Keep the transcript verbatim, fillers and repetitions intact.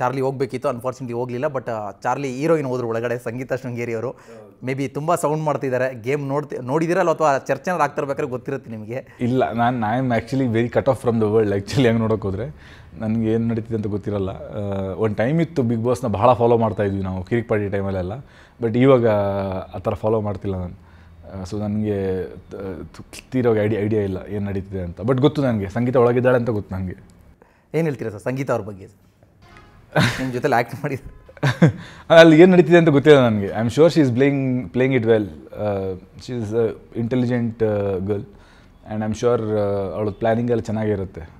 Charlie ಹೋಗಬೇಕಿತ್ತು unfortunately ಹೋಗಲಿಲ್ಲ but Charlie heroine ಹೋದ್ರು ಒಳಗಡೆ ಸಂಗೀತ ಶೃಂಗೇರಿ ಅವರು ಮೇಬಿ ತುಂಬಾ ಸೌಂಡ್ ಮಾಡ್ತಿದ್ದಾರೆ ಗೇಮ್ ನೋಡ್ತಿ ನೋಡಿದಿರಲ್ಲ ಅಥವಾ ಚರ್ಚೆನ ಆಗ್ತಿರಬೇಕಾದ್ರೆ ಗೊತ್ತಿರುತ್ತೆ ನಿಮಗೆ ಇಲ್ಲ ನಾನು I am actually very cut off from the world actually ಹಂಗ್ ನೋಡೋಕೆ ಹೋದ್ರೆ ನನಗೆ ಏನು ನಡೆಯುತ್ತೆ ಅಂತ ಗೊತ್ತಿರಲ್ಲ ಒಂದು ಟೈಮ್ ಇತ್ತು ಬಿಗ್ ಬಾಸ್ ನ ಬಹಳ ಫಾಲೋ ಮಾಡ್ತಾ ಇದ್ವಿ ನಾವು ಕಿರಿಕ್ ಪಾರ್ಟಿ ಟೈಮ್ ಅಲ್ಲೆಲ್ಲ ಬಟ್ ಇವಾಗ ಆ ತರ ಫಾಲೋ ಮಾಡ್ತಿಲ್ಲ ನಾನು ಸೊ ನನಗೆ ತೀರೋಗೆ ಐಡಿಯಾ ಐಡಿಯಾ ಇಲ್ಲ ಏನು ನಡೆಯುತ್ತೆ ಅಂತ ಬಟ್ ಗೊತ್ತು ನನಗೆ ಸಂಗೀತ ಒಳಗಿದ್ದಾಳೆ ಅಂತ ಗೊತ್ತು ನನಗೆ ಏನು ಹೇಳ್ತೀರಾ ಸರ್ ಸಂಗೀತ ಅವರ ಬಗ್ಗೆ ನಿಮ್ಮ ಜೊತೆ ಆಕ್ಟ್ ಮಾಡಿದ್ರು ಅಲ್ಲಿ ಏನು ನಡೀತಿದೆ ಅಂತ ಗೊತ್ತಿಲ್ಲ ನನಗೆ I am sure she is playing playing it well she is a intelligent girl and I am sure ಅವಳು ಪ್ಲ್ಯಾನಿಂಗ್ ಎಲ್ಲ ಚೆನ್ನಾಗಿರುತ್ತೆ